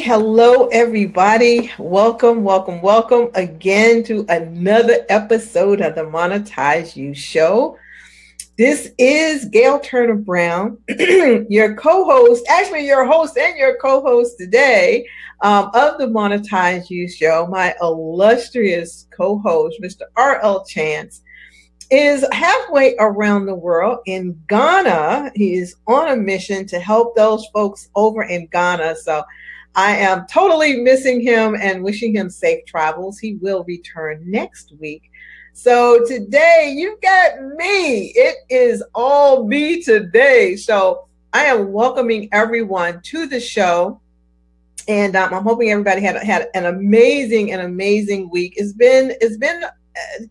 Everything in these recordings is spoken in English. Hey, hello, everybody. Welcome, welcome, welcome again to another episode of the Monetize You Show. This is Gail Turner Brown, your co-host, actually your host and your co-host today of the Monetize You Show. My illustrious co-host, Mr. R.L. Chance, is halfway around the world in Ghana. He is on a mission to help those folks over in Ghana. So I am totally missing him and wishing him safe travels. He will return next week. So today you got me. It is all me today. So I am welcoming everyone to the show. And I'm hoping everybody had an amazing week. It's been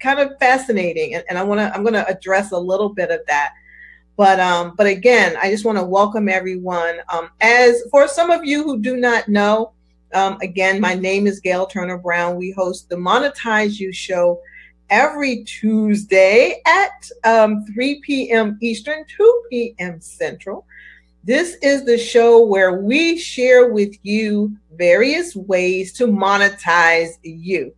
kind of fascinating, and I'm gonna address a little bit of that, but again, I just want to welcome everyone. As for some of you who do not know, again, my name is Gail Turner Brown. We host the Monetize You Show every Tuesday at 3 p.m. Eastern, 2 p.m. Central. This is the show where we share with you various ways to monetize you.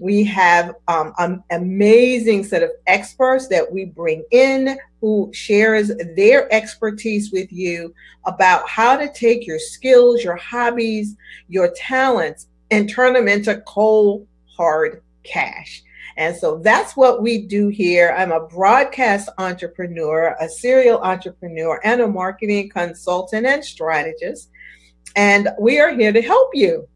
We have an amazing set of experts that we bring in who shares their expertise with you about how to take your skills, your hobbies, your talents, and turn them into cold, hard cash. And so that's what we do here. I'm a broadcast entrepreneur, a serial entrepreneur, and a marketing consultant and strategist. And we are here to help you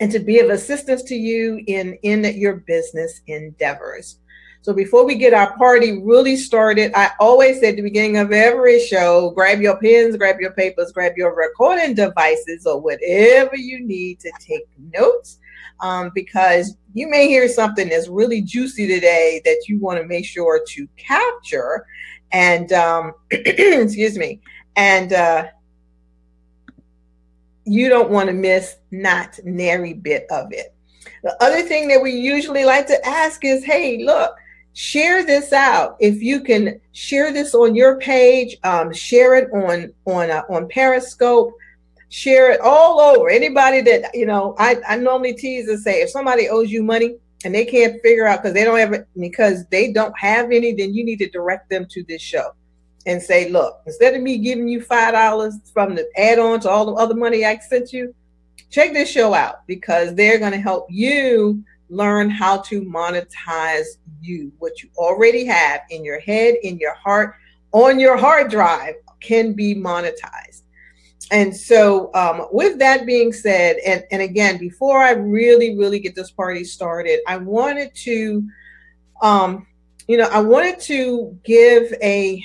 and to be of assistance to you in your business endeavors. So before we get our party really started, I always say at the beginning of every show, grab your pens, grab your papers, grab your recording devices or whatever you need to take notes, because you may hear something that's really juicy today that you want to make sure to capture and, excuse me, and you don't want to miss not nary bit of it. The other thing that we usually like to ask is, hey, look, share this out. If you can share this on your page, share it on Periscope, share it all over. Anybody that, you know, I normally tease and say, if somebody owes you money and they can't figure out because they don't have any, then you need to direct them to this show and say, look, instead of me giving you $5 from the add-on to all the other money I sent you, check this show out, because they're going to help you learn how to monetize you. What you already have in your head, in your heart, on your hard drive can be monetized. And so with that being said, and again, before I really get this party started, I wanted to, give a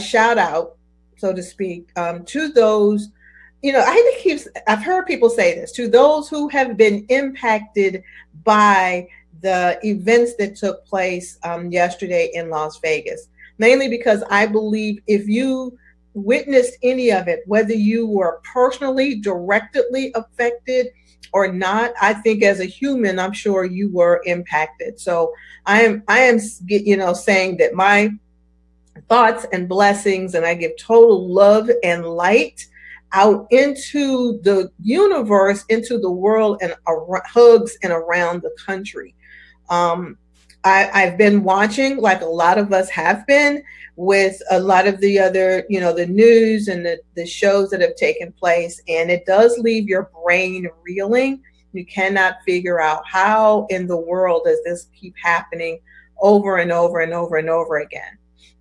shout out, so to speak, to those, I've heard people say this, to those who have been impacted by the events that took place yesterday in Las Vegas, mainly because I believe if you witnessed any of it, whether you were personally, directly affected or not, I think as a human, I'm sure you were impacted. So I am, saying that my thoughts and blessings, and I give total love and light out into the universe, into the world, and hugs and around the country. I've been watching, like a lot of us have been, with a lot of the other, the news and the shows that have taken place, and it does leave your brain reeling. You cannot figure out how in the world does this keep happening over and over and over and over again.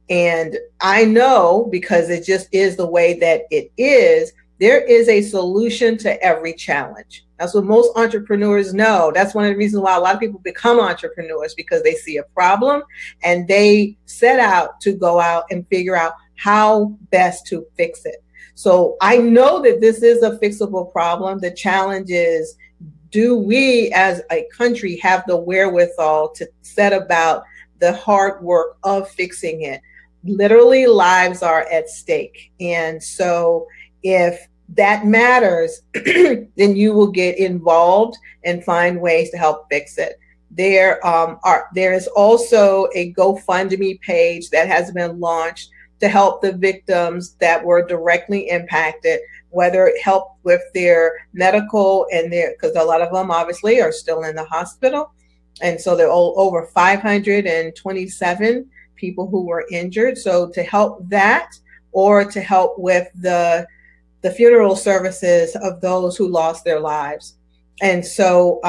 And I know, because it just is the way that it is, there is a solution to every challenge. That's what most entrepreneurs know. That's one of the reasons why a lot of people become entrepreneurs, because they see a problem and they set out to go out and figure out how best to fix it. So I know that this is a fixable problem. The challenge is, do we as a country have the wherewithal to set about the hard work of fixing it? Literally, lives are at stake. And so if that matters, then you will get involved and find ways to help fix it. There is also a GoFundMe page that has been launched to help the victims that were directly impacted, whether it helped with their medical and their, because a lot of them obviously are still in the hospital. And so there are over 527 people who were injured. So to help that, or to help with the funeral services of those who lost their lives. And so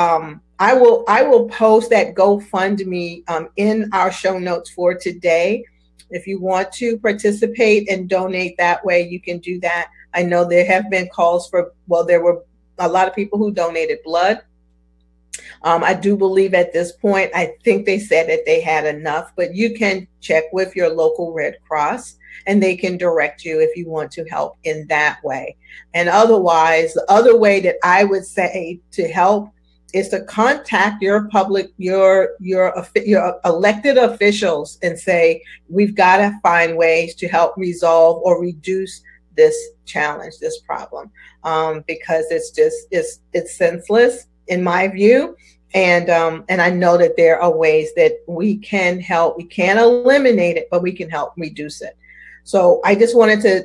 I will post that GoFundMe in our show notes for today. If you want to participate and donate that way, you can do that. I know there have been calls for, well, there were a lot of people who donated blood. I do believe at this point, I think they said that they had enough, but you can check with your local Red Cross and they can direct you if you want to help in that way. And otherwise, the other way that I would say to help is to contact your public, your elected officials and say, we've got to find ways to help resolve or reduce this challenge, this problem, because it's just, it's senseless in my view. And I know that there are ways that we can help. We can't eliminate it, but we can help reduce it. So I just wanted to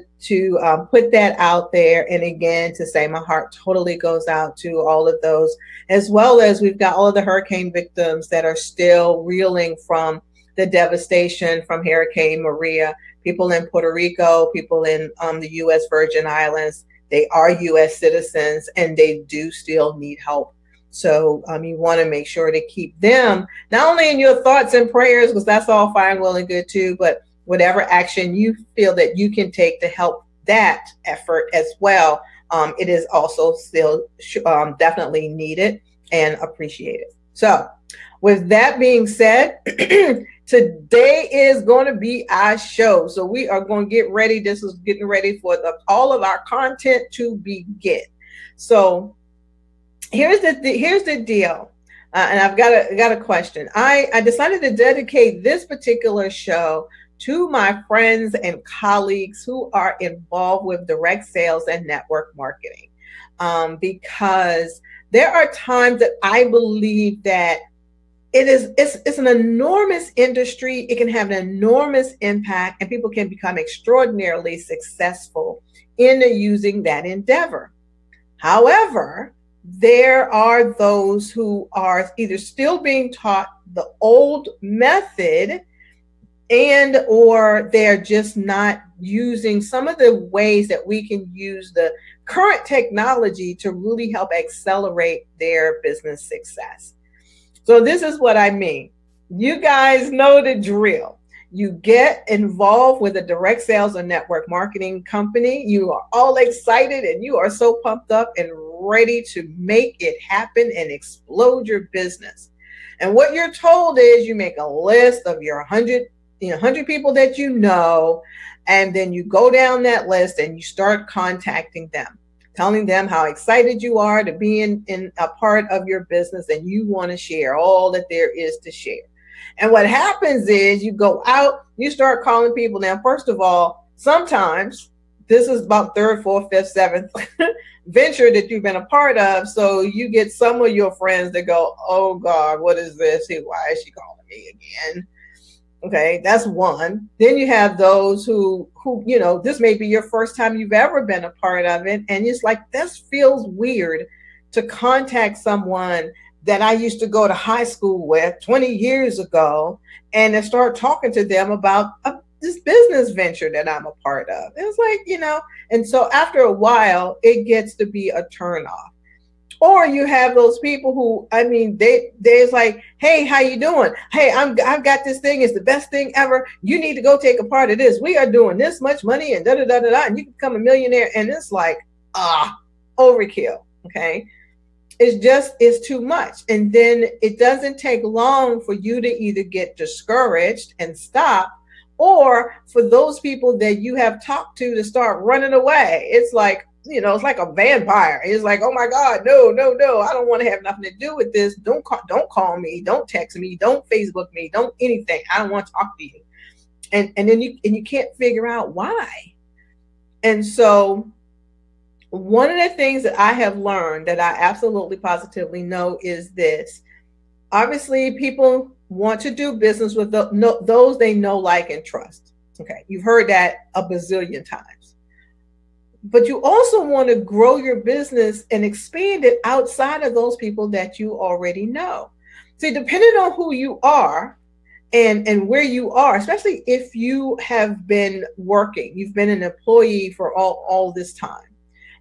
put that out there. And again, to say my heart totally goes out to all of those, as well as we've got all of the hurricane victims that are still reeling from the devastation from Hurricane Maria, people in Puerto Rico, people in the U.S. Virgin Islands. They are U.S. citizens and they do still need help. So you want to make sure to keep them not only in your thoughts and prayers, because that's all fine, well, and good too, but whatever action you feel that you can take to help that effort as well, it is also still definitely needed and appreciated. So with that being said, today is going to be our show. So we are going to get ready. This is getting ready for all of our content to begin. So here's the deal. And I've got a question. I decided to dedicate this particular show to my friends and colleagues who are involved with direct sales and network marketing, because there are times that I believe that it's an enormous industry. It can have an enormous impact and people can become extraordinarily successful in using that endeavor. However, there are those who are either still being taught the old method, and or they're just not using some of the ways that we can use the current technology to really help accelerate their business success. So this is what I mean. You guys know the drill. You get involved with a direct sales or network marketing company. You are all excited and you are so pumped up and ready to make it happen and explode your business. And what you're told is you make a list of your 100 people that you know, and then you go down that list and you start contacting them, telling them how excited you are to be in a part of your business and you want to share all that there is to share. And what happens is you go out, you start calling people. Now, first of all, sometimes this is about third, fourth, fifth, seventh venture that you've been a part of. So you get some of your friends that go, oh, God, what is this? Why is she calling me again? Okay, that's one. Then you have those who, you know, this may be your first time you've ever been a part of it. And it's like, this feels weird to contact someone that I used to go to high school with 20 years ago and to start talking to them about this business venture that I'm a part of. It's like, you know, and so after a while, it gets to be a turnoff. Or you have those people who, I mean, they's like, hey, how you doing? Hey, I've got this thing. It's the best thing ever. You need to go take a part of this. We are doing this much money and da-da-da-da-da, and you can become a millionaire. And it's like, overkill, okay? It's too much. And then it doesn't take long for you to either get discouraged and stop, or for those people that you have talked to start running away. It's like, you know, it's like a vampire. It's like, oh my God, no, I don't want to have nothing to do with this. Don't call me. Don't text me. Don't Facebook me. Don't anything. I don't want to talk to you. And then you can't figure out why. And so one of the things that I have learned that I absolutely positively know is this. Obviously, people want to do business with those they know, like, and trust. Okay, you've heard that a bazillion times. But you also want to grow your business and expand it outside of those people that you already know. See, depending on who you are and where you are, especially if you have been working, you've been an employee for all this time,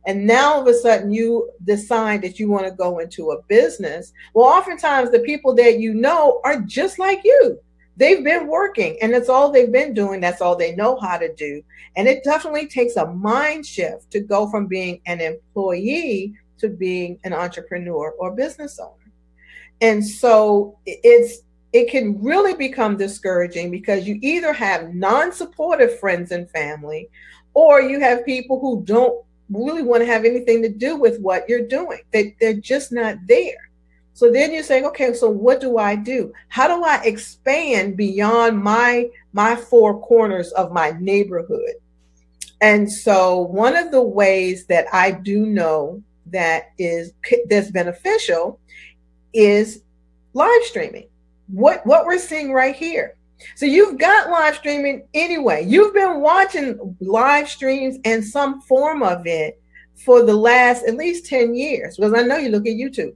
and now all of a sudden you decide that you want to go into a business. Well, oftentimes the people that you know are just like you. They've been working and that's all they've been doing. That's all they know how to do. And it definitely takes a mind shift to go from being an employee to being an entrepreneur or business owner. And so it can really become discouraging because you either have non-supportive friends and family, or you have people who don't really want to have anything to do with what you're doing. They're just not there. So then you're saying, okay, so what do I do? How do I expand beyond my four corners of my neighborhood? And so one of the ways that I do know that's beneficial is live streaming. What we're seeing right here. So you've got live streaming anyway. You've been watching live streams and some form of it for the last at least 10 years. Because I know you look at YouTube.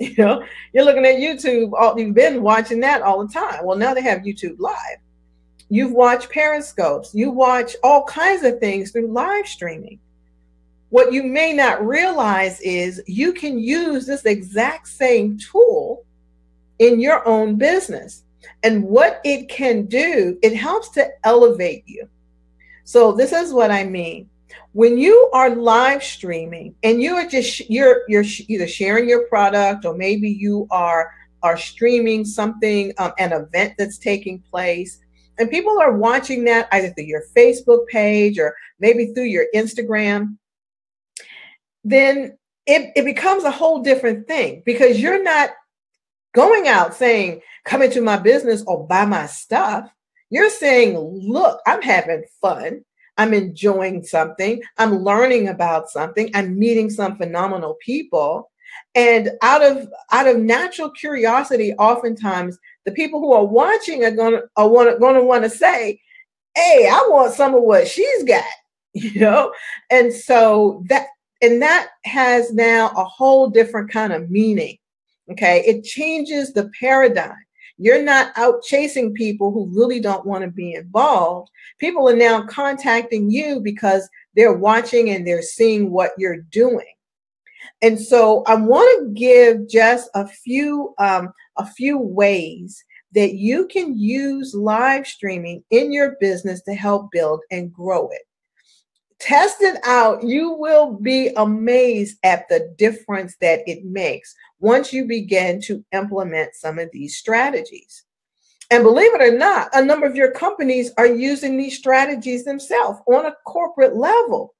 You know, you're looking at YouTube, you've been watching that all the time. Well, now they have YouTube Live. You've watched Periscopes. You watch all kinds of things through live streaming. What you may not realize is you can use this exact same tool in your own business. And what it can do, it helps to elevate you. So this is what I mean. When you are live streaming and you are just you're either sharing your product, or maybe you are streaming something, an event that's taking place, and people are watching that either through your Facebook page or maybe through your Instagram, then it becomes a whole different thing, because you're not going out saying, come into my business or buy my stuff. You're saying, look, I'm having fun. I'm enjoying something. I'm learning about something. I'm meeting some phenomenal people. And out of natural curiosity, oftentimes the people who are watching are going to want to say, hey, I want some of what she's got, you know? And so that has now a whole different kind of meaning. Okay. It changes the paradigm. You're not out chasing people who really don't want to be involved. People are now contacting you because they're watching and they're seeing what you're doing. And so I want to give just a few ways that you can use live streaming in your business to help build and grow it. Test it out. You will be amazed at the difference that it makes once you begin to implement some of these strategies. And believe it or not, a number of your companies are using these strategies themselves on a corporate level.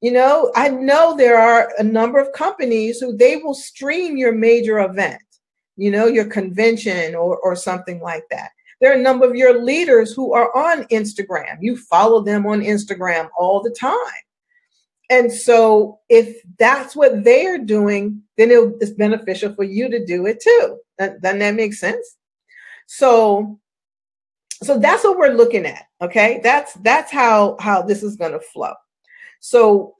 You know, I know there are a number of companies who they will stream your major event, you know, your convention or something like that. There are a number of your leaders who are on Instagram. You follow them on Instagram all the time. And so if that's what they are doing, then it's beneficial for you to do it too. Doesn't that make sense? So that's what we're looking at. Okay. That's how this is going to flow. So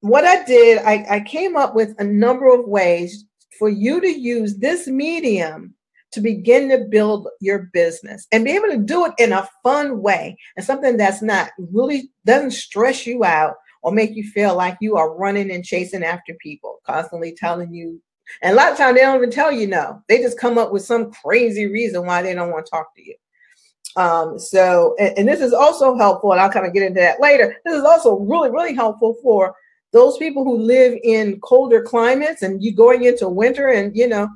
what I did, I came up with a number of ways for you to use this medium to begin to build your business and be able to do it in a fun way, and something that's not really doesn't stress you out or make you feel like you are running and chasing after people, constantly telling you. And a lot of times they don't even tell you no. They just come up with some crazy reason why they don't want to talk to you. So this is also helpful, and I'll kind of get into that later. This is also really, really helpful for those people who live in colder climates and you going into winter and, you know,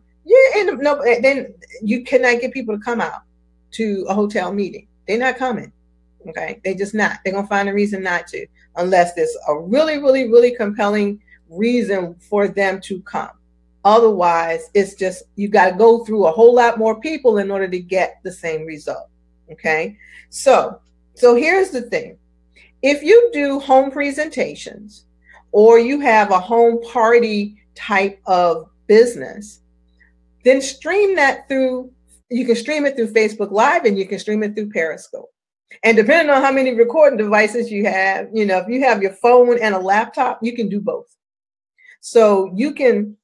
then you cannot get people to come out to a hotel meeting. They're not coming. Okay. They just not. They're going to find a reason not to, unless there's a really, really, really compelling reason for them to come. Otherwise, it's just, you got to go through a whole lot more people in order to get the same result. Okay. So here's the thing. If you do home presentations or you have a home party type of business, then you can stream it through Facebook Live, and you can stream it through Periscope. And depending on how many recording devices you have, you know, if you have your phone and a laptop, you can do both. So you can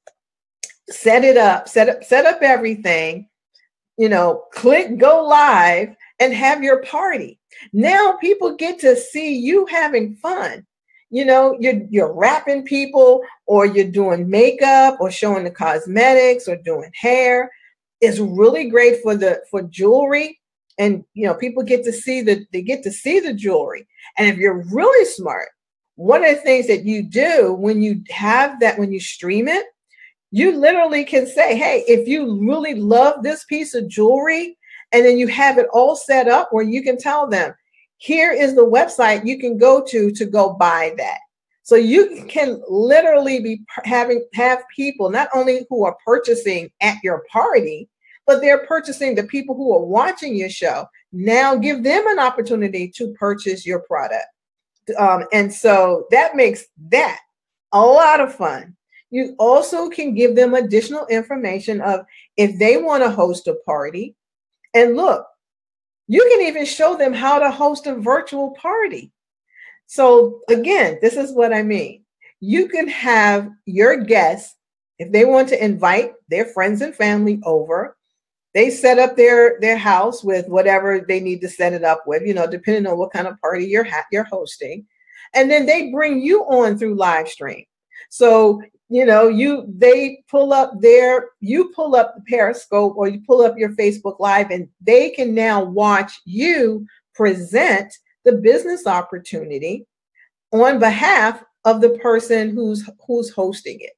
set up everything, you know, click go live and have your party. Now people get to see you having fun. You know, you're rapping people, or you're doing makeup, or showing the cosmetics, or doing hair. It's really great for jewelry. And, you know, people get to see the jewelry. And if you're really smart, one of the things that you do when you have that, when you stream it, you literally can say, hey, if you really love this piece of jewelry, and then you have it all set up where you can tell them, here is the website you can go to go buy that. So you can literally be have people not only who are purchasing at your party, but they're purchasing the people who are watching your show. Now give them an opportunity to purchase your product. And so that makes that a lot of fun. You also can give them additional information of if they want to host a party. And look, you can even show them how to host a virtual party. So again, this is what I mean. You can have your guests, if they want to invite their friends and family over, they set up their house with whatever they need to set it up with, you know, depending on what kind of party you're hosting. And then they bring you on through live stream. So, you know, you pull up the Periscope, or you pull up your Facebook Live, and they can now watch you present the business opportunity on behalf of the person who's hosting it.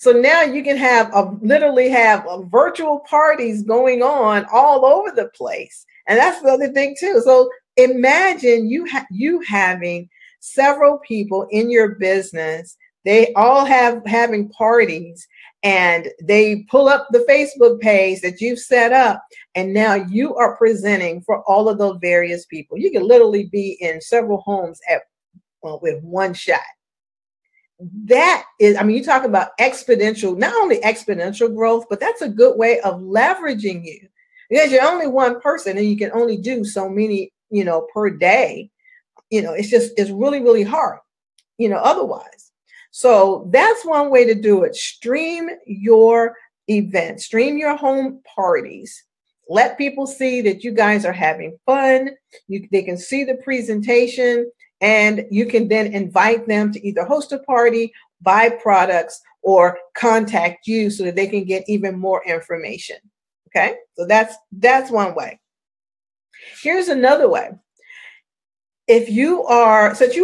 So now you can literally have virtual parties going on all over the place. And that's the other thing too. So imagine you having several people in your business. They all having parties, and they pull up the Facebook page that you've set up, and now you are presenting for all of those various people. You can literally be in several homes with one shot. That is, I mean, you talk about not only exponential growth, but that's a good way of leveraging you, because you're only one person and you can only do so many, you know, per day. You know, it's really, really hard, you know, otherwise. So that's one way to do it. Stream your events, stream your home parties. Let people see that you guys are having fun. They can see the presentation, and you can then invite them to either host a party, buy products, or contact you so that they can get even more information. Okay, so that's one way. Here's another way. Since you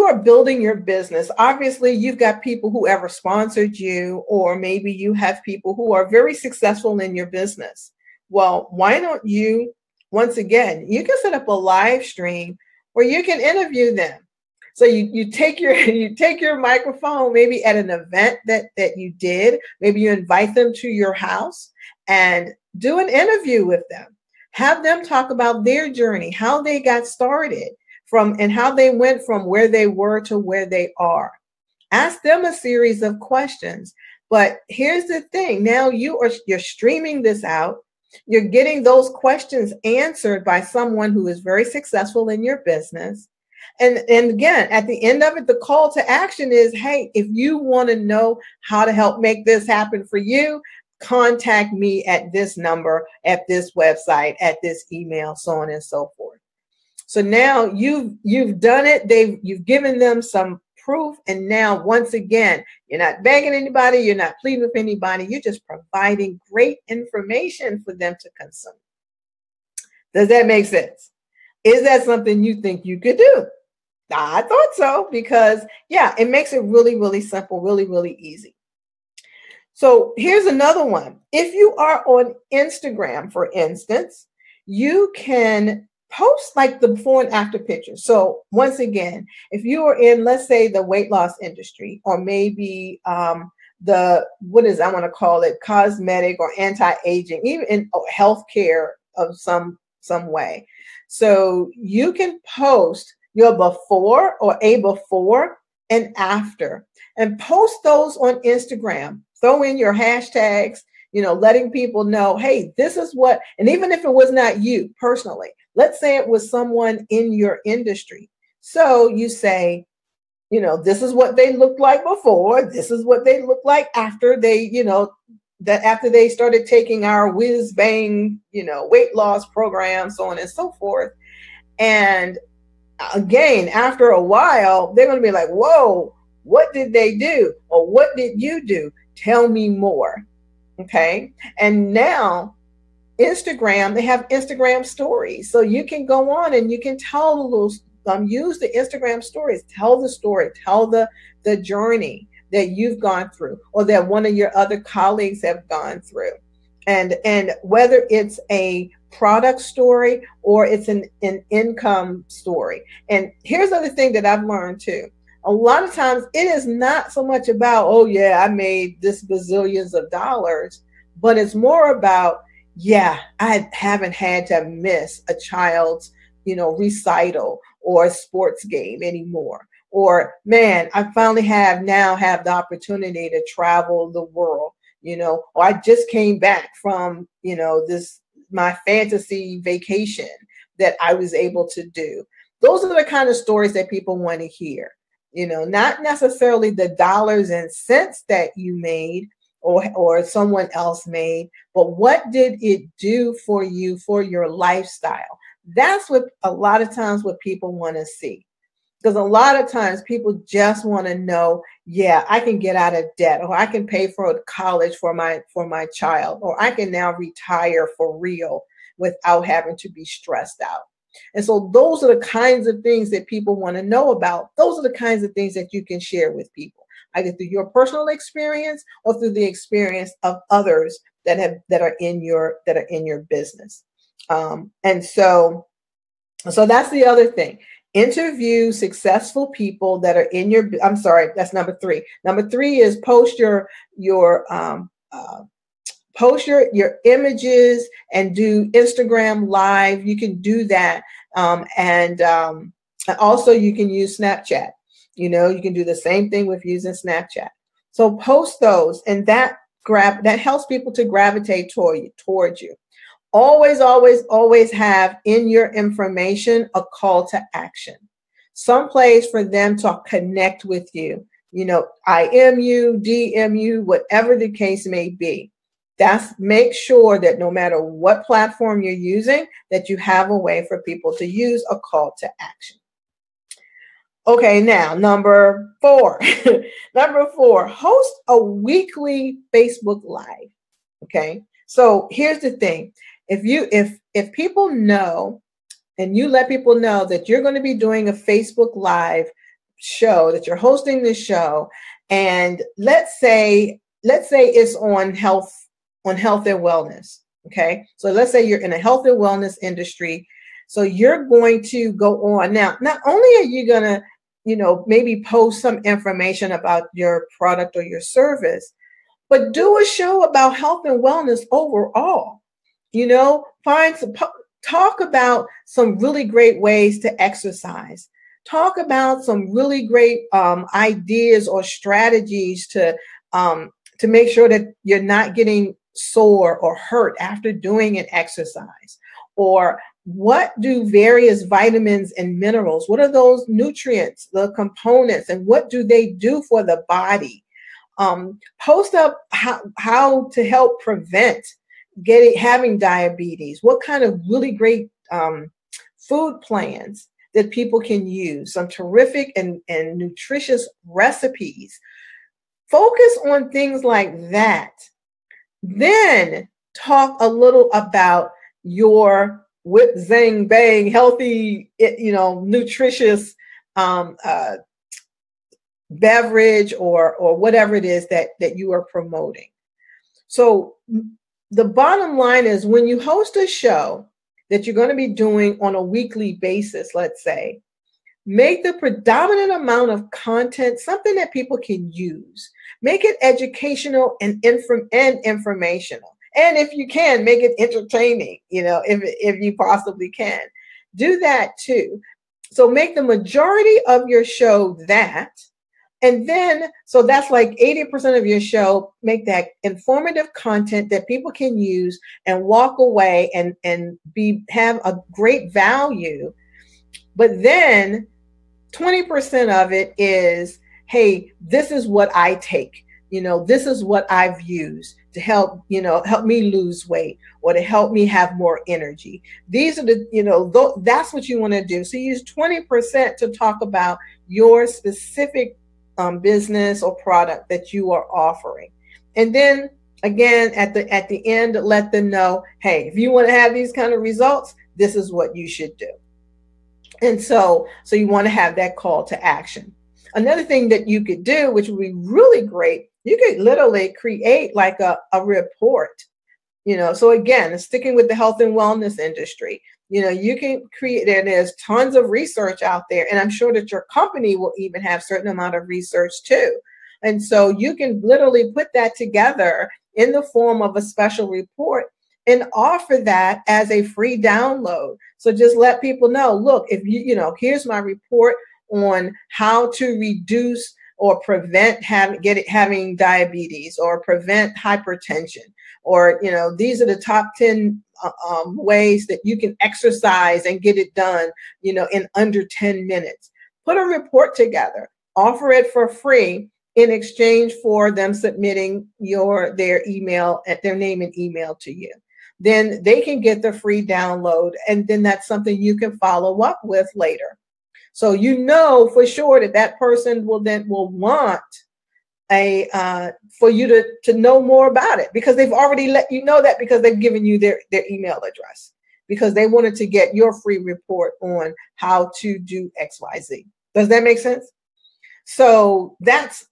are building your business, obviously you've got people who ever sponsored you, or maybe you have people who are very successful in your business. Well, why don't you, once again, you can set up a live stream where you can interview them. So you take your microphone, maybe at an event that you did, maybe you invite them to your house and do an interview with them. Have them talk about their journey, how they got started. And how they went from where they were to where they are. Ask them a series of questions. But here's the thing. Now you're streaming this out. You're getting those questions answered by someone who is very successful in your business. And again, at the end of it, the call to action is, hey, if you want to know how to help make this happen for you, contact me at this number, at this website, at this email, so on and so forth. So now you've done it. You've given them some proof. And now, once again, you're not begging anybody. You're not pleading with anybody. You're just providing great information for them to consume. Does that make sense? Is that something you think you could do? I thought so, because, yeah, it makes it really, really simple, really, really easy. So here's another one. If you are on Instagram, for instance, you can post like the before and after picture. So once again, if you are in, let's say, the weight loss industry, or maybe cosmetic or anti-aging, even in healthcare of some way. So you can post your before, or a before and after, and post those on Instagram. Throw in your hashtags, you know, letting people know, hey, this is what, and even if it was not you personally, let's say it was someone in your industry. So you say, you know, this is what they looked like before. This is what they look like after they, you know, that after they started taking our whiz bang, you know, weight loss program, so on and so forth. And again, after a while, they're going to be like, whoa, what did they do? Or what did you do? Tell me more. Okay. And now Instagram, they have Instagram stories. So you can go on and you can tell the little, use the Instagram stories, tell the story, tell the journey that you've gone through or that one of your other colleagues have gone through. And whether it's a product story or it's an income story. And here's the other thing that I've learned too. A lot of times it is not so much about, oh yeah, I made this bazillions of dollars, but it's more about, yeah, I haven't had to miss a child's, you know, recital or a sports game anymore. Or man, I finally have the opportunity to travel the world, you know, or I just came back from, you know, this, my fantasy vacation that I was able to do. Those are the kind of stories that people want to hear. You know, not necessarily the dollars and cents that you made or someone else made, but what did it do for you, for your lifestyle? That's what a lot of times what people want to see. Because a lot of times people just want to know, yeah, I can get out of debt, or I can pay for college for my child, or I can now retire for real without having to be stressed out. And so those are the kinds of things that people want to know about. Those are the kinds of things that you can share with people, either through your personal experience or through the experience of others that are in your business. And so that's the other thing. Interview successful people that are in your, I'm sorry, that's number three. Number three is post your images and do Instagram Live. You can do that. And also you can use Snapchat. You know, you can do the same thing with using Snapchat. So post those, and that helps people to gravitate toward you. Always, always, always have in your information a call to action. Some place for them to connect with you. You know, IM you, DM you, whatever the case may be. Make sure that no matter what platform you're using, that you have a way for people to use a call to action. Okay, now number four. Number four, host a weekly Facebook Live. Okay, so here's the thing. If people know, and you let people know that you're going to be doing a Facebook Live show, that you're hosting this show, and let's say it's on health and wellness. Okay. So let's say you're in a health and wellness industry. So you're going to go on. Now, not only are you going to, you know, maybe post some information about your product or your service, but do a show about health and wellness overall. You know, talk about some really great ways to exercise. Talk about some really great ideas or strategies to make sure that you're not getting sore or hurt after doing an exercise, or what do various vitamins and minerals, what are those nutrients, the components, and what do they do for the body? Post up how to help prevent having diabetes, what kind of really great food plans that people can use, some terrific and nutritious recipes. Focus on things like that. Then talk a little about your whip, zang, bang, healthy, you know, nutritious beverage or whatever it is that you are promoting. So the bottom line is, when you host a show that you're going to be doing on a weekly basis, let's say, make the predominant amount of content something that people can use. Make it educational and informational. And if you can, make it entertaining, you know, if you possibly can. Do that too. So make the majority of your show that, And then, so that's like 80% of your show, make that informative content that people can use and walk away and have a great value. But then 20% of it is, hey, this is what I take. You know, this is what I've used to help, you know, help me lose weight or to help me have more energy. These are the, you know, that's what you want to do. So use 20% to talk about your specific business or product that you are offering. And then again, at the end, let them know, hey, if you want to have these kind of results, this is what you should do. And so you want to have that call to action. Another thing that you could do, which would be really great, you could literally create like a report, you know. So again, sticking with the health and wellness industry, you know, you can create, and there's tons of research out there. And I'm sure that your company will even have a certain amount of research too. And so you can literally put that together in the form of a special report and offer that as a free download. So just let people know, look, if you know, here's my report on how to reduce or prevent having diabetes or prevent hypertension, or, you know, these are the top 10 ways that you can exercise and get it done, you know, in under 10 minutes. Put a report together, offer it for free in exchange for them submitting their email, their name and email to you. Then they can get the free download, and then that's something you can follow up with later. So you know for sure that person will want for you to know more about it, because they've already let you know that, because they've given you their email address, because they wanted to get your free report on how to do XYZ. Does that make sense? So that's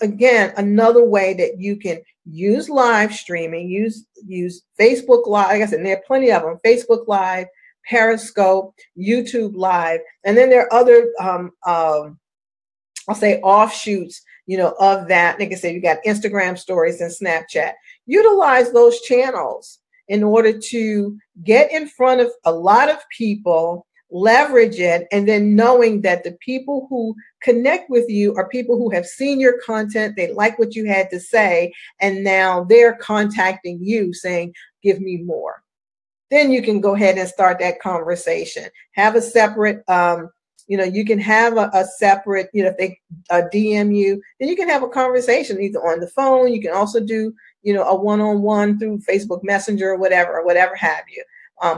again another way that you can use live streaming, use Facebook Live. Like I said, there are plenty of them: Facebook Live, Periscope, YouTube Live, and then there are other, I'll say, offshoots, you know, of that. Like I said, you got Instagram stories and Snapchat. Utilize those channels in order to get in front of a lot of people, leverage it, and then knowing that the people who connect with you are people who have seen your content, they like what you had to say, and now they're contacting you saying, give me more. Then you can go ahead and start that conversation. Have a separate, you know, you can have a separate, you know, if they DM you, then you can have a conversation either on the phone. You can also do, you know, a one-on-one through Facebook Messenger or whatever have you.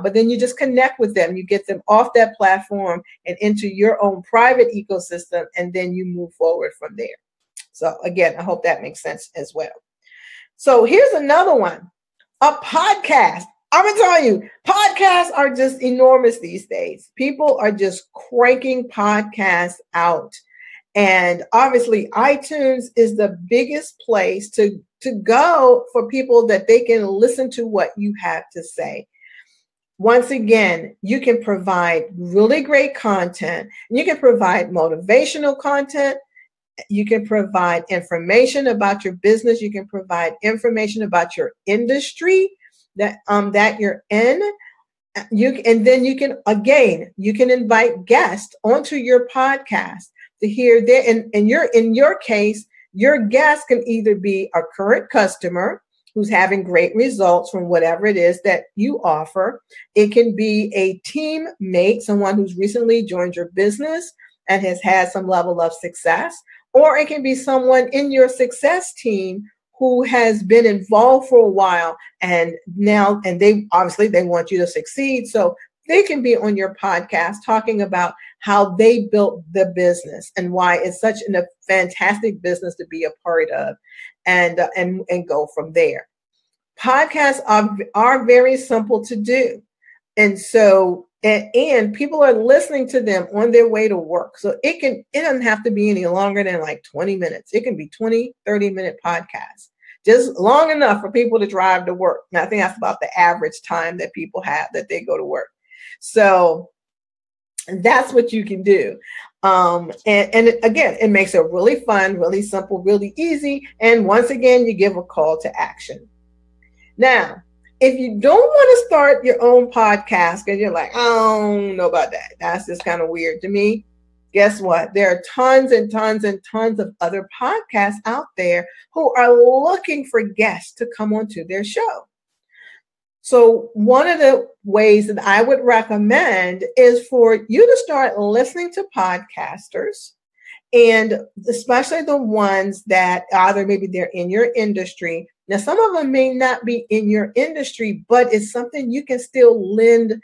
But then you just connect with them. You get them off that platform and into your own private ecosystem, and then you move forward from there. So again, I hope that makes sense as well. So here's another one, a podcast. I'm going to tell you, podcasts are just enormous these days. People are just cranking podcasts out. And obviously, iTunes is the biggest place to go for people that they can listen to what you have to say. Once again, you can provide really great content. You can provide motivational content. You can provide information about your business. You can provide information about your industry that you're in. And then you can, again, you can invite guests onto your podcast to hear their, and you're, in your case, your guest can either be a current customer who's having great results from whatever it is that you offer. It can be a team mate, someone who's recently joined your business and has had some level of success, or it can be someone in your success team who has been involved for a while and they obviously they want you to succeed. So they can be on your podcast talking about how they built the business and why it's such a fantastic business to be a part of, and go from there. Podcasts are very simple to do. And so, and people are listening to them on their way to work. So it doesn't have to be any longer than like 20 minutes. It can be 20, 30-minute podcasts, just long enough for people to drive to work. And I think that's about the average time that people have that they go to work. So that's what you can do. And again, it makes it really fun, really simple, really easy. And once again, you give a call to action. Now, if you don't want to start your own podcast because you're like, I don't know about that. That's just kind of weird to me. guess what? There are tons and tons and tons of other podcasts out there who are looking for guests to come onto their show. So one of the ways that I would recommend is for you to start listening to podcasters, and especially the ones that either maybe they're in your industry. Now, some of them may not be in your industry, but it's something you can still lend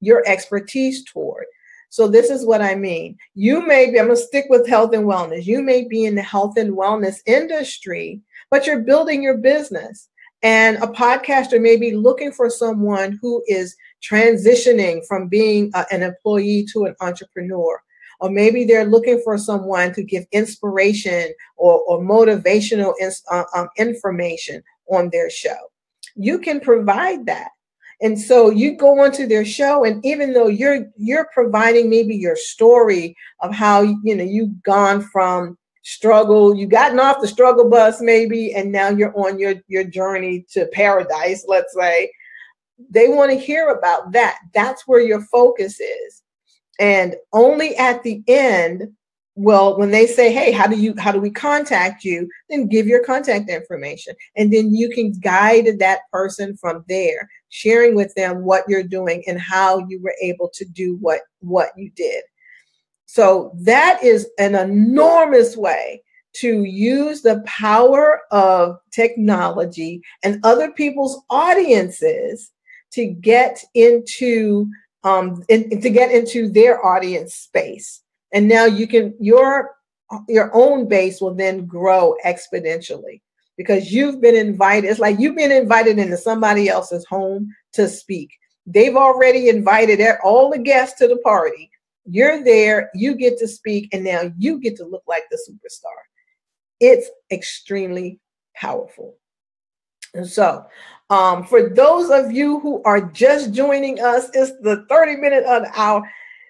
your expertise toward. So this is what I mean. You may be, I'm going to stick with health and wellness. You may be in the health and wellness industry, but you're building your business. And a podcaster may be looking for someone who is transitioning from being an employee to an entrepreneur. Or maybe they're looking for someone to give inspiration or motivational information on their show. You can provide that. And so you go onto their show, and even though you're providing maybe your story of how, you know, you've gone from struggle, you've gotten off the struggle bus maybe, and now you're on your journey to paradise, let's say, they want to hear about that. That's where your focus is. And only at the end, well, when they say, hey, how do we contact you? Then give your contact information. And then you can guide that person from there, sharing with them what you're doing and how you were able to do what you did. So that is an enormous way to use the power of technology and other people's audiences to get into their audience space. And now you can, your own base will then grow exponentially because you've been invited. It's like you've been invited into somebody else's home to speak. They've already invited all the guests to the party. You're there, you get to speak, and now you get to look like the superstar. It's extremely powerful. And so for those of you who are just joining us, it's the 30-minute of the hour.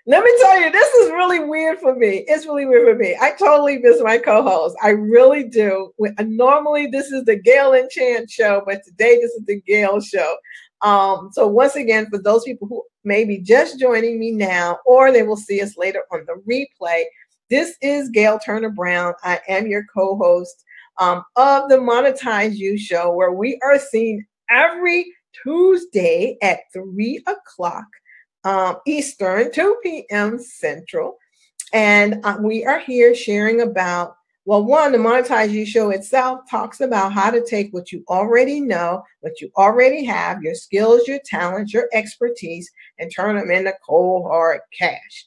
Let me tell you, this is really weird for me. It's really weird for me. I totally miss my co-host. I really do. Normally, this is the Gail and Chance show, but today this is the Gail show. So once again, for those people who may be just joining me now, or they will see us later on the replay, this is Gail Turner Brown. I am your co-host of the Monetize You show, where we are seen every Tuesday at 3 o'clock. Eastern, 2 p.m. Central. And we are here sharing about, well, one, the Monetize You show itself talks about how to take what you already know, what you already have, your skills, your talents, your expertise, and turn them into cold, hard cash.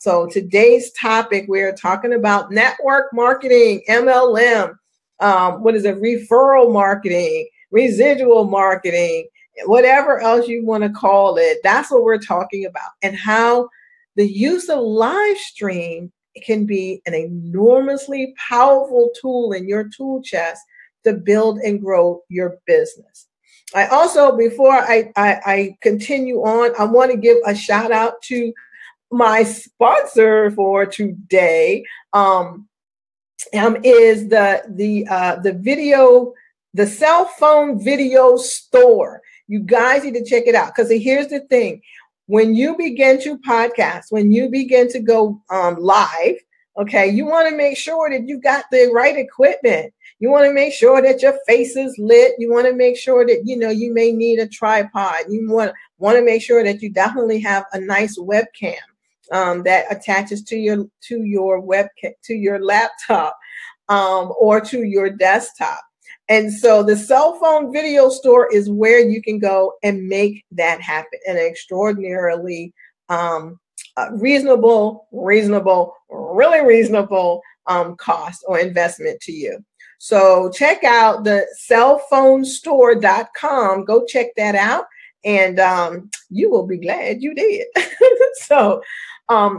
So today's topic, we are talking about network marketing, MLM. What is it? Referral marketing, residual marketing, whatever else you want to call it. That's what we're talking about, and how the use of live stream can be an enormously powerful tool in your tool chest to build and grow your business. I also, before I continue on, I want to give a shout out to my sponsor for today, is the cell phone video store. You guys need to check it out, because here's the thing. When you begin to podcast, when you begin to go live, okay, you want to make sure that you got the right equipment. You want to make sure that your face is lit. You want to make sure that, you know, you may need a tripod. You want to make sure that you definitely have a nice webcam that attaches to your laptop or to your desktop. And so the cell phone video store is where you can go and make that happen in an extraordinarily really reasonable cost or investment to you. So check out the cellphonestore.com. Go check that out, and you will be glad you did. So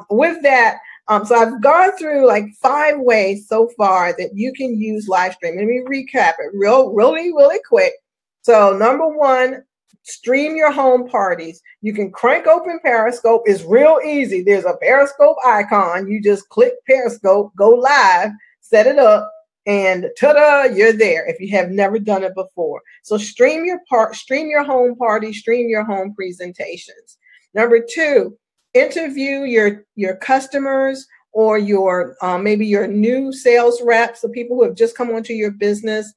with that, so I've gone through like 5 ways so far that you can use live stream. Let me recap it really quick. So number 1, stream your home parties. You can crank open Periscope. It's real easy. There's a Periscope icon. You just click Periscope, go live, set it up, and ta-da, you're there if you have never done it before. So stream your home party, stream your home presentations. Number 2, interview your customers or your maybe your new sales reps, the people who have just come onto your business,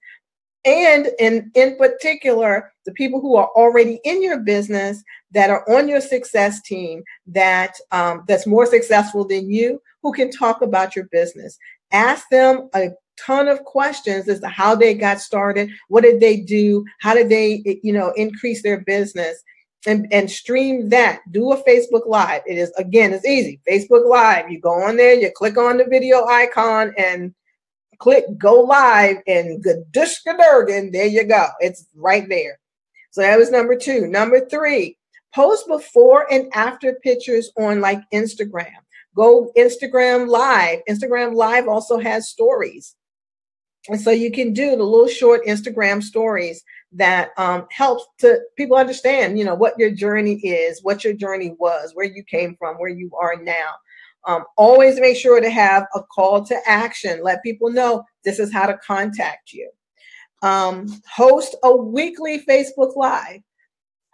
and in particular, the people who are already in your business that are on your success team that that's more successful than you, who can talk about your business. Ask them a ton of questions as to how they got started, what did they do, how did they increase their business, and stream that. Do a Facebook Live. It is, again, it's easy. Facebook Live, you go on there, you click on the video icon and click go live and there you go. It's right there. So that was number two. Number three, post before and after pictures on like Instagram. Go Instagram Live. Instagram Live also has stories. And so you can do the little short Instagram stories that helps to people understand, what your journey is, what your journey was, where you came from, where you are now. Always make sure to have a call to action. Let people know this is how to contact you. Host a weekly Facebook Live.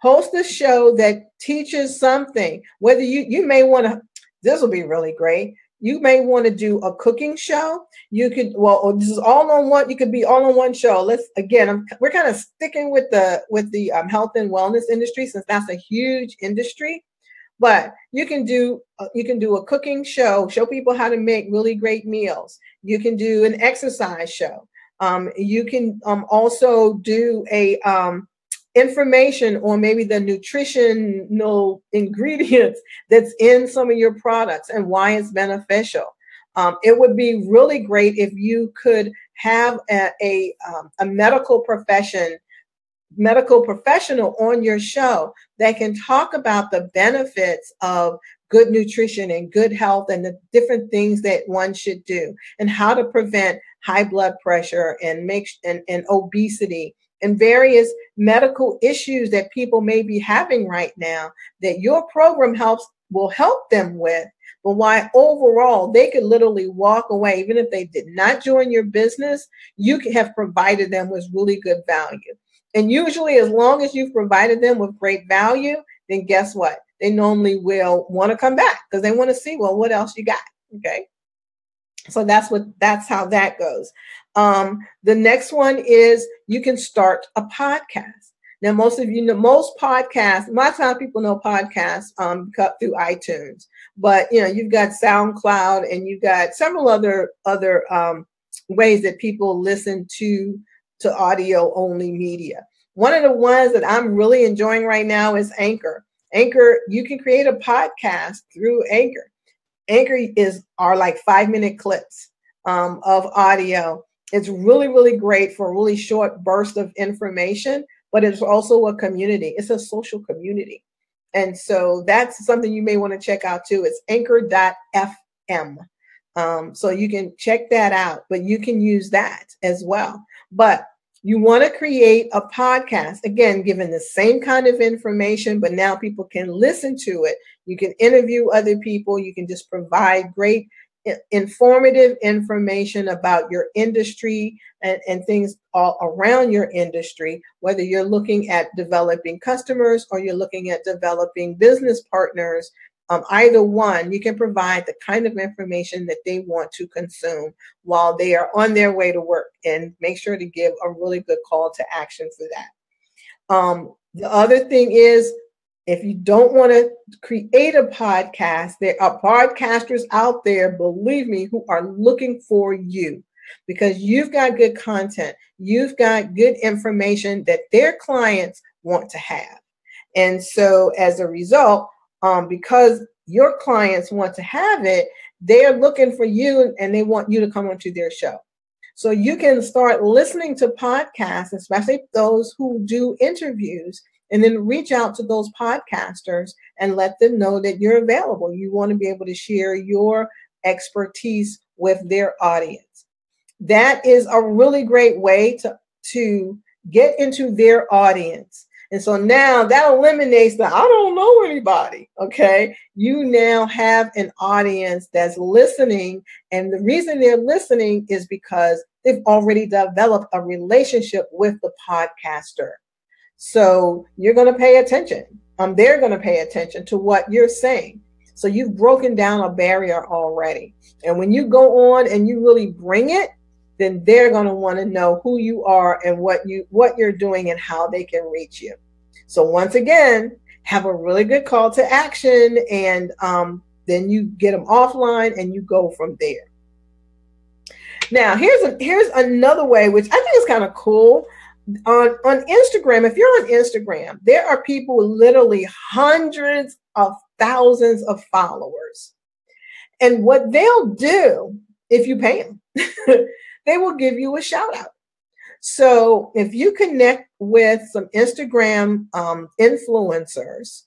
Host a show that teaches something. Whether you may want to, this will be really great. You may want to do a cooking show. You could, well, this is all on one. You could be all on one show. Let's, again, we're kind of sticking with the health and wellness industry, since that's a huge industry. But you can do a cooking show, show people how to make really great meals. You can do an exercise show. You can also do a information or maybe the nutritional ingredients that's in some of your products and why it's beneficial. It would be really great if you could have a medical professional on your show that can talk about the benefits of good nutrition and good health and the different things that one should do and how to prevent high blood pressure and obesity and various medical issues that people may be having right now that your program will help them with, but why overall they could literally walk away, even if they did not join your business, you could have provided them with really good value. And usually, as long as you've provided them with great value, then guess what? They normally will want to come back because they want to see, well, what else you got? Okay. So that's how that goes. The next one is you can start a podcast. Now, most of you know, most podcasts, most time people know podcasts cut through iTunes, but you've got SoundCloud and you've got several other ways that people listen to audio only media. One of the ones that I'm really enjoying right now is Anchor. Anchor, you can create a podcast through Anchor. Anchor are like 5-minute clips of audio. It's really, really great for a really short burst of information, but it's also a community. It's a social community. And so that's something you may want to check out too. It's anchor.fm. So you can check that out, but you can use that as well. But you want to create a podcast, again, given the same kind of information, but now people can listen to it. You can interview other people. You can just provide great informative information about your industry and things all around your industry, whether you're looking at developing customers or you're looking at developing business partners. Either one, you can provide the kind of information that they want to consume while they are on their way to work, and make sure to give a really good call to action for that. The other thing is, if you don't want to create a podcast, there are podcasters out there, believe me, who are looking for you because you've got good content. You've got good information that their clients want to have. And so as a result, because your clients want to have it, they're looking for you and they want you to come onto their show. So you can start listening to podcasts, especially those who do interviews, and then reach out to those podcasters and let them know that you're available. You want to be able to share your expertise with their audience. That is a really great way to get into their audience. And so now that eliminates the, I don't know anybody, okay? You now have an audience that's listening. And the reason they're listening is because they've already developed a relationship with the podcaster. So you're going to pay attention. They're going to pay attention to what you're saying. So you've broken down a barrier already. And when you go on and you really bring it, then they're going to want to know who you are and what you're doing and how they can reach you. So once again, have a really good call to action, and then you get them offline and you go from there. Now, here's another way, which I think is kind of cool. On Instagram, if you're on Instagram, there are people with literally hundreds of thousands of followers. And what they'll do, if you pay them, they will give you a shout out. So if you connect with some Instagram influencers,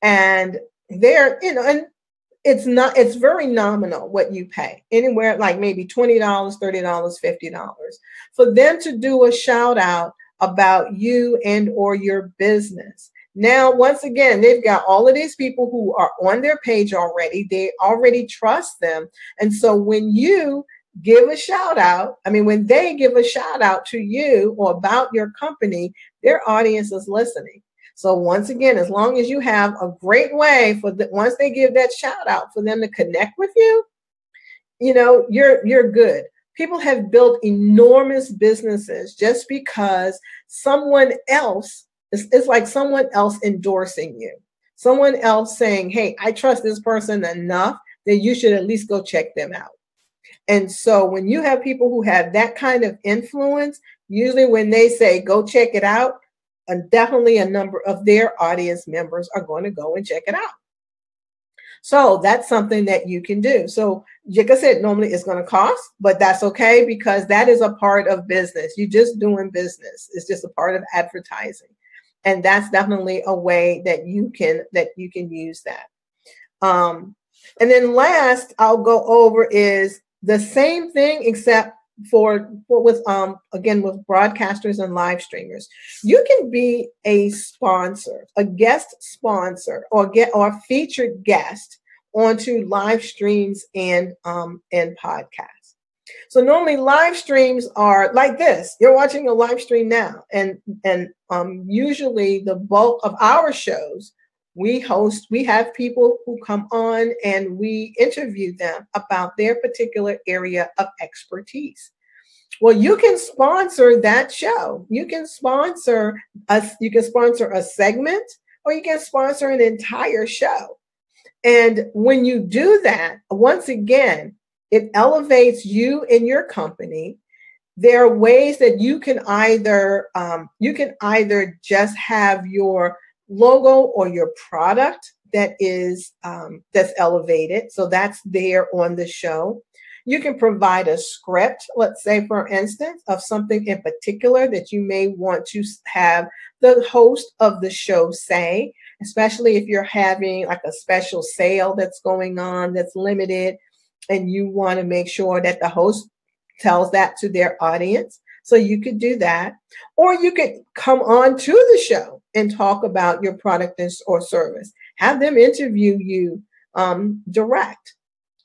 and they're, you know, and it's very nominal what you pay, anywhere like maybe $20, $30, $50 for them to do a shout out about you and or your business. Now, once again, they've got all of these people who are on their page already. They already trust them. And so when you give a shout out, I mean, when they give a shout out to you or about your company, their audience is listening. So once again, as long as you have a great way for once they give that shout out for them to connect with you, you know, you're good. People have built enormous businesses just because someone else, it's like someone else endorsing you, someone else saying, hey, I trust this person enough that you should at least go check them out. And so when you have people who have that kind of influence, usually when they say, go check it out, and definitely a number of their audience members are going to go and check it out. So that's something that you can do. So like I said, normally it's going to cost, but that's okay because that is a part of business. You're just doing business. It's just a part of advertising. And that's definitely a way that you can use that. And then last I'll go over is the same thing, except for with broadcasters and live streamers. You can be a sponsor, a guest sponsor, or featured guest onto live streams and podcasts. So normally live streams are like this. You're watching a live stream now, and usually the bulk of our shows, we have people who come on and we interview them about their particular area of expertise. Well, you can sponsor that show. You can sponsor a segment, or you can sponsor an entire show. And when you do that, once again, it elevates you and your company. There are ways that you can either just have your logo or your product that is that's elevated, so that's there on the show. You can provide a script, let's say for instance, of something in particular that you may want to have the host of the show say, especially if you're having like a special sale that's going on that's limited, and you want to make sure that the host tells that to their audience. So you could do that, or you could come on to the show and talk about your product or service. Have them interview you direct.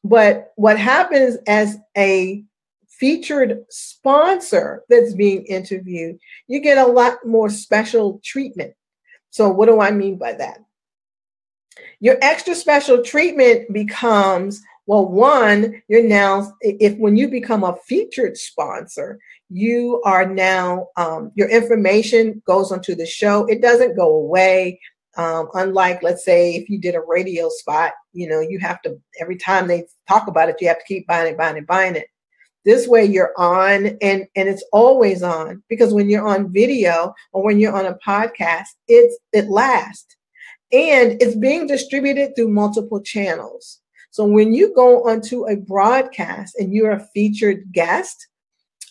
But what happens as a featured sponsor that's being interviewed, you get a lot more special treatment. So what do I mean by that? Your extra special treatment becomes, well, one, you're now, when you become a featured sponsor, you are now, your information goes onto the show. It doesn't go away. Unlike, let's say, if you did a radio spot, you know, you have to, every time they talk about it, you have to keep buying it. This way you're on and it's always on, because when you're on video or when you're on a podcast, it lasts, and it's being distributed through multiple channels. So when you go onto a broadcast and you're a featured guest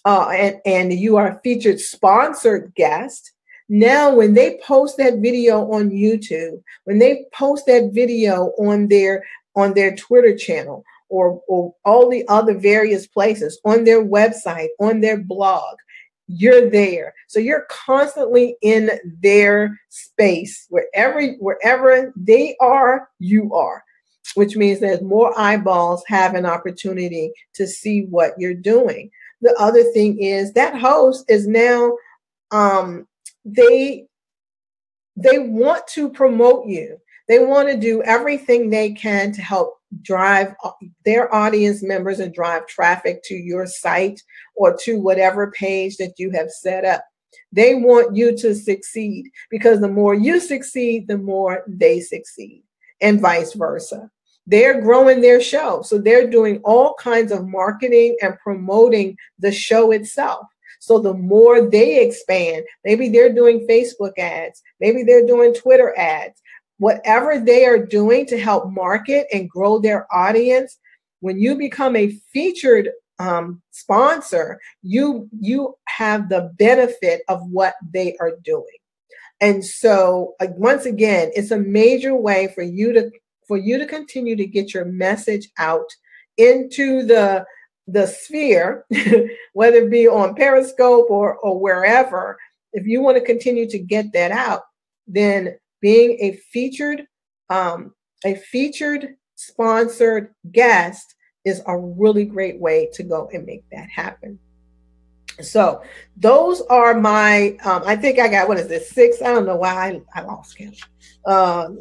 and you are a featured sponsored guest, now when they post that video on YouTube, when they post that video on their Twitter channel or all the other various places, on their website, on their blog, you're there. So you're constantly in their space. Wherever they are, you are. Which means that more eyeballs have an opportunity to see what you're doing. The other thing is that host is now, they want to promote you. They want to do everything they can to help drive their audience members and drive traffic to your site or to whatever page that you have set up. They want you to succeed because the more you succeed, the more they succeed, and vice versa. They're growing their show. So they're doing all kinds of marketing and promoting the show itself. So the more they expand, maybe they're doing Facebook ads, maybe they're doing Twitter ads, whatever they are doing to help market and grow their audience. When you become a featured sponsor, you have the benefit of what they are doing. And so once again, it's a major way for you to continue to get your message out into the sphere, whether it be on Periscope or wherever. If you want to continue to get that out, then being a featured sponsored guest is a really great way to go and make that happen. So those are my, I think I got, what is this, six? I don't know why I lost count. At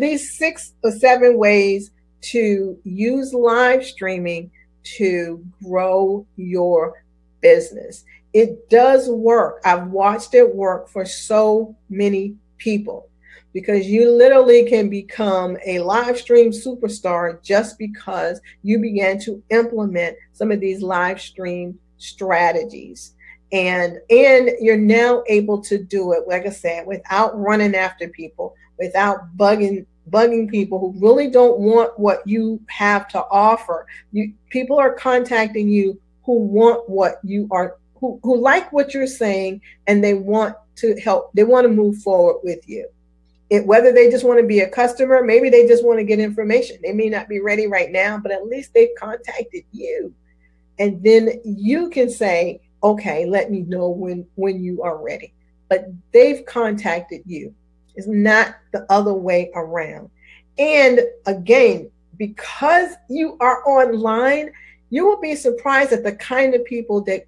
least 6 or 7 ways to use live streaming to grow your business. It does work. I've watched it work for so many people, because you literally can become a live stream superstar just because you began to implement some of these live stream strategies. And you're now able to do it, like I said, without running after people, without bugging people who really don't want what you have to offer. People are contacting you who want what you are, who like what you're saying, and they want to help. They want to move forward with you. Whether they just want to be a customer, maybe they just want to get information. They may not be ready right now, but at least they've contacted you. And then you can say, okay, let me know when you are ready. But they've contacted you. It's not the other way around. And again, because you are online, you will be surprised at the kind of people that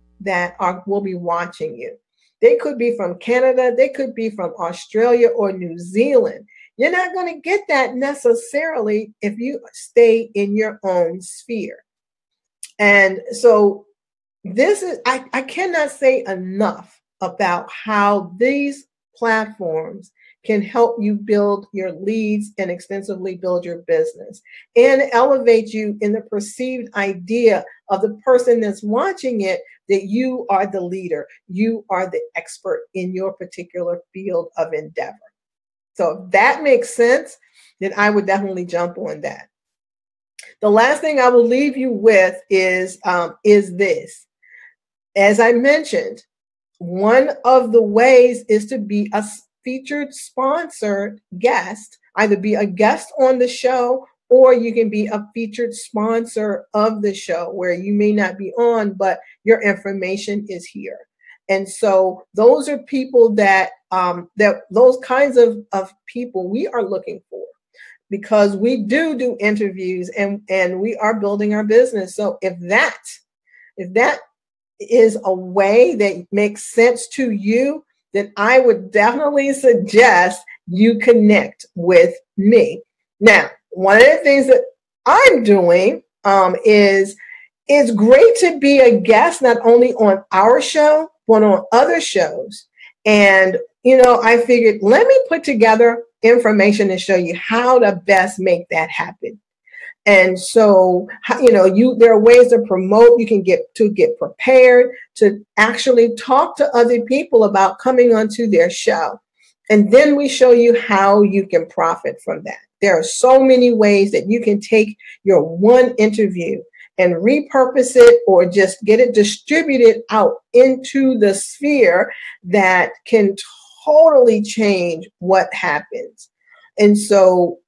will be watching you. They could be from Canada. They could be from Australia or New Zealand. You're not going to get that necessarily if you stay in your own sphere. And so this is, I cannot say enough about how these platforms can help you build your leads and extensively build your business and elevate you in the perceived idea of the person that's watching it, that you are the leader, you are the expert in your particular field of endeavor. So if that makes sense, then I would definitely jump on that. The last thing I will leave you with is this. As I mentioned, one of the ways is to be a featured sponsored guest, either be a guest on the show, or you can be a featured sponsor of the show where you may not be on, but your information is here. And so those are people that those kinds of people we are looking for, because we do interviews and we are building our business. So if that is a way that makes sense to you, then I would definitely suggest you connect with me. Now, one of the things that I'm doing is it's great to be a guest, not only on our show, but on other shows. And, I figured, let me put together information to show you how to best make that happen. And so, there are ways to promote. You can get prepared to actually talk to other people about coming onto their show. And then we show you how you can profit from that. There are so many ways that you can take your one interview and repurpose it or just get it distributed out into the sphere that can totally change what happens. And so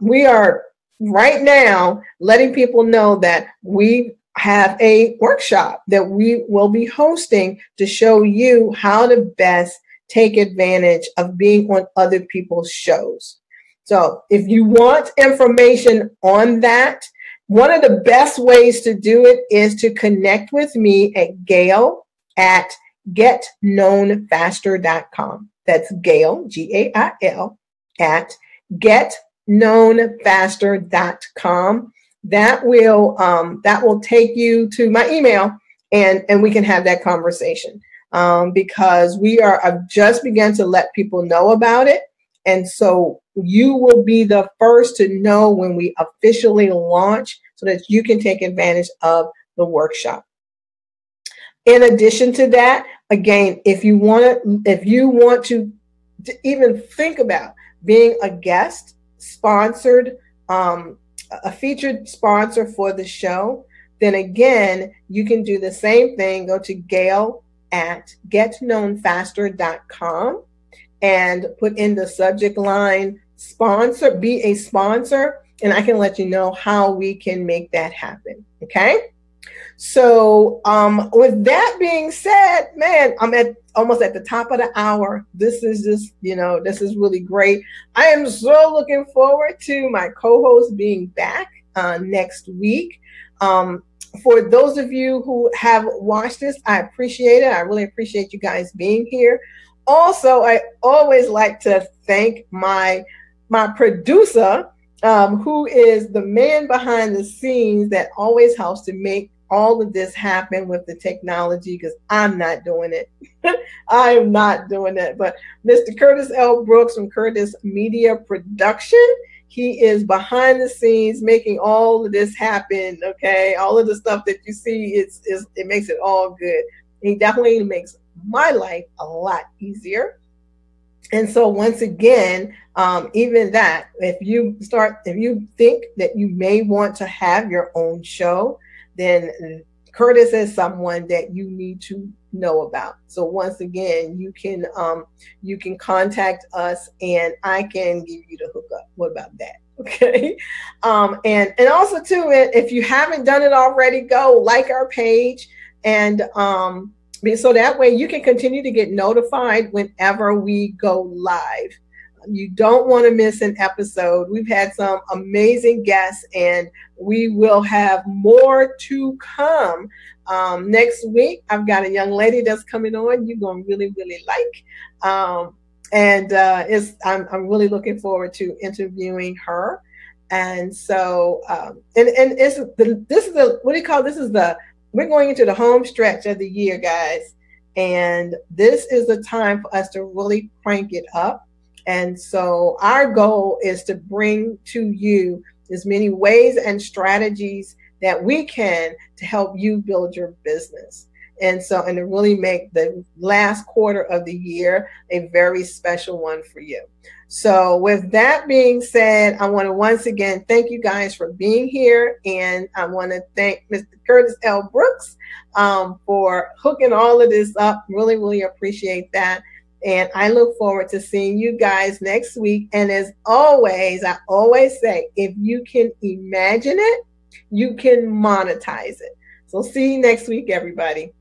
we are right now letting people know that we have a workshop that we will be hosting to show you how to best take advantage of being on other people's shows. So if you want information on that, one of the best ways to do it is to connect with me at Gail at getknownfaster.com. That's Gail, G-A-I-L, at getknownfaster.com. That will take you to my email, and we can have that conversation because I've just begun to let people know about it. And so you will be the first to know when we officially launch so that you can take advantage of the workshop. In addition to that, again, if you want to even think about being a guest sponsored, a featured sponsor for the show, then again, you can do the same thing. Go to Gail at getknownfaster.com and put in the subject line, sponsor, be a sponsor, and I can let you know how we can make that happen. Okay. So with that being said, man, I'm almost at the top of the hour. This is just, this is really great. I am so looking forward to my co-host being back next week. For those of you who have watched this, I appreciate it. I really appreciate you guys being here. Also, I always like to thank my producer, who is the man behind the scenes that always helps to make all of this happen with the technology, because I'm not doing it. I am not doing it. But Mr. Curtis L. Brooks from Curtis Media Production, he is behind the scenes making all of this happen. Okay, all of the stuff that you see, it makes it all good. He definitely makes my life a lot easier. And so once again, even that, if you think that you may want to have your own show, then Curtis is someone that you need to know about. So once again, you can contact us and I can give you the hookup. What about that? Okay. And also too, if you haven't done it already, go like our page and, so that way you can continue to get notified whenever we go live. You don't want to miss an episode. We've had some amazing guests and we will have more to come. Next week, I've got a young lady that's coming on. You're going to really, really like. I'm really looking forward to interviewing her. And so, we're going into the home stretch of the year, guys, and this is the time for us to really crank it up. And so our goal is to bring to you as many ways and strategies that we can to help you build your business. And so, and to really make the last quarter of the year a very special one for you. So with that being said, I want to once again thank you guys for being here. And I want to thank Mr. Curtis L. Brooks for hooking all of this up. Really, really appreciate that. And I look forward to seeing you guys next week. And as always, I always say, if you can imagine it, you can monetize it. So see you next week, everybody.